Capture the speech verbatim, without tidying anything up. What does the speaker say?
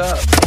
up.